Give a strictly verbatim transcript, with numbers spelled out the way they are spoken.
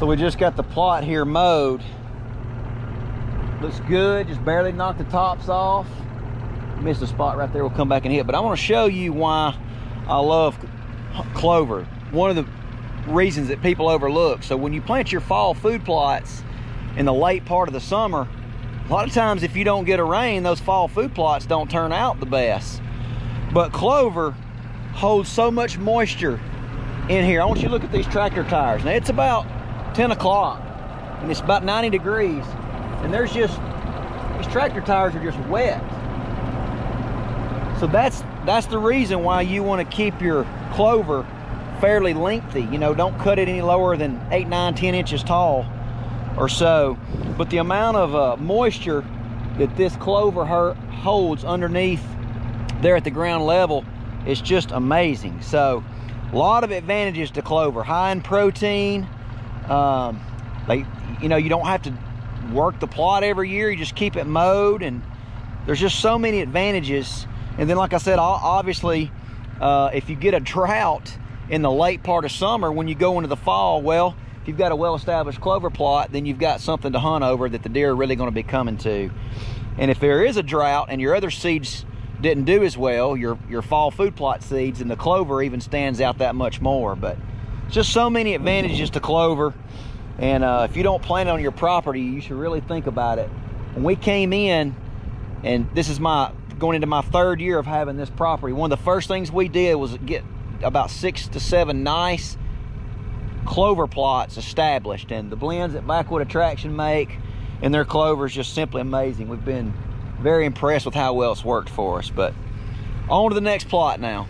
So we just got the plot here mowed. Looks good, just barely knocked the tops off. Missed a spot right there, we'll come back and hit. But I want to show you why I love clover. One of the reasons that people overlook. So when you plant your fall food plots in the late part of the summer, a lot of times if you don't get a rain, those fall food plots don't turn out the best. But clover holds so much moisture in here. I want you to look at these tractor tires. Now it's about ten o'clock and it's about ninety degrees. And there's just, these tractor tires are just wet. So that's that's the reason why you want to keep your clover fairly lengthy. You know, don't cut it any lower than eight, nine, ten inches tall or so. But the amount of uh, moisture that this clover holds underneath there at the ground level is just amazing. So a lot of advantages to clover. High in protein. Um, like, you know, you don't have to work the plot every year. You just keep it mowed, and there's just so many advantages. And then, like I said, obviously, uh, if you get a drought in the late part of summer, when you go into the fall, well, if you've got a well-established clover plot, then you've got something to hunt over that the deer are really going to be coming to. And if there is a drought and your other seeds didn't do as well, your, your fall food plot seeds, and the clover even stands out that much more. But just so many advantages to clover. And uh, if you don't plant it on your property, you should really think about it. When we came in, and this is my... going into my third year of having this property, one of the first things we did was get about six to seven nice clover plots established, and the blends that Backwood Attraction make and their clover is just simply amazing. We've been very impressed with how well it's worked for us. But on to the next plot now.